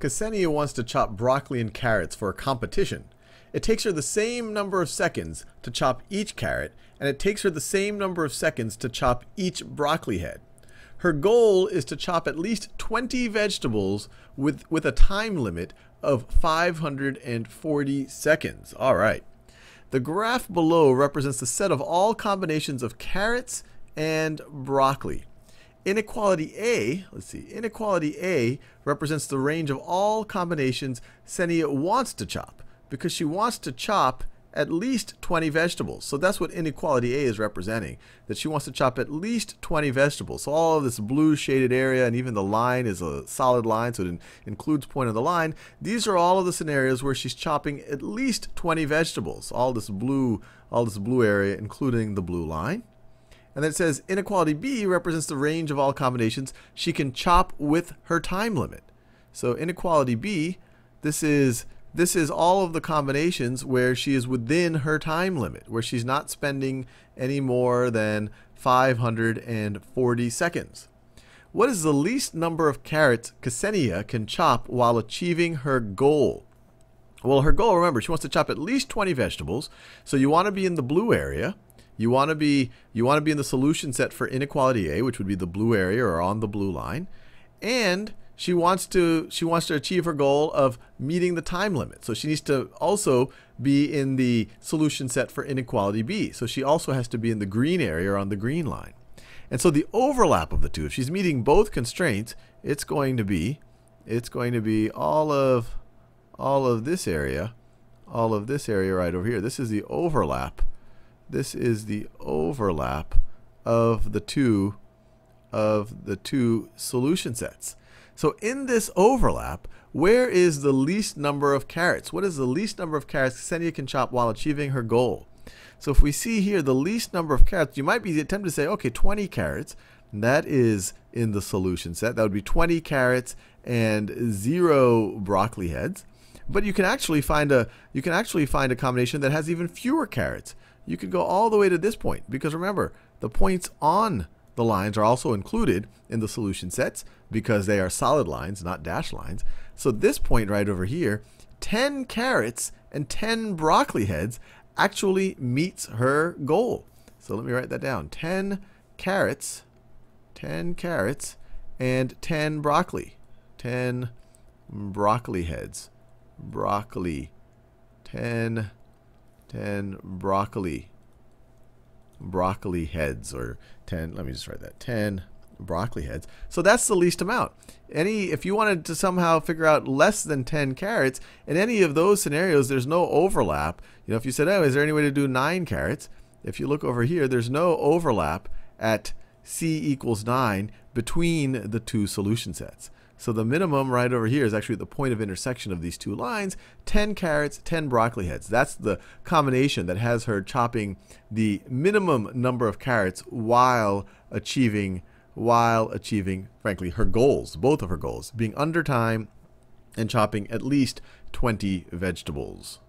Ksenia wants to chop broccoli and carrots for a competition. It takes her the same number of seconds to chop each carrot, and it takes her the same number of seconds to chop each broccoli head. Her goal is to chop at least 20 vegetables with a time limit of 540 seconds. All right. The graph below represents the set of all combinations of carrots and broccoli. Inequality A, let's see, inequality A represents the range of all combinations Ksenia wants to chop, because she wants to chop at least 20 vegetables. So that's what inequality A is representing, that she wants to chop at least 20 vegetables. So all of this blue shaded area, and even the line is a solid line, so it includes point on the line. These are all of the scenarios where she's chopping at least 20 vegetables. All this blue area, including the blue line. And then it says inequality B represents the range of all combinations she can chop with her time limit. So inequality B, this is all of the combinations where she is within her time limit, where she's not spending any more than 540 seconds. What is the least number of carrots Ksenia can chop while achieving her goal? Well, her goal, remember, she wants to chop at least 20 vegetables, so you want to be in the blue area. You want to be in the solution set for inequality A, which would be the blue area or on the blue line, and she wants to achieve her goal of meeting the time limit. So she needs to also be in the solution set for inequality B. So she also has to be in the green area or on the green line. And so the overlap of the two, if she's meeting both constraints, it's going to be all of this area, right over here. This is the overlap. This is the overlap of the two solution sets. So in this overlap, where is the least number of carrots? What is the least number of carrots Ksenia can chop while achieving her goal? So if we see here the least number of carrots, you might be tempted to say, okay, 20 carrots. That is in the solution set. That would be 20 carrots and 0 broccoli heads. But you can actually find a combination that has even fewer carrots. You could go all the way to this point, because remember, the points on the lines are also included in the solution sets because they are solid lines, not dashed lines. So this point right over here, 10 carrots and 10 broccoli heads actually meets her goal. So let me write that down. 10 carrots and 10 broccoli. 10 broccoli heads. 10 broccoli heads, or 10, let me just write that, 10 broccoli heads. So that's the least amount. If you wanted to somehow figure out less than 10 carrots, in any of those scenarios, there's no overlap. You know, if you said, oh, is there any way to do 9 carrots? If you look over here, there's no overlap at C = 9 between the two solution sets. So the minimum right over here is actually the point of intersection of these two lines, 10 carrots, 10 broccoli heads. That's the combination that has her chopping the minimum number of carrots while achieving, frankly, her goals, both of her goals, being under time and chopping at least 20 vegetables.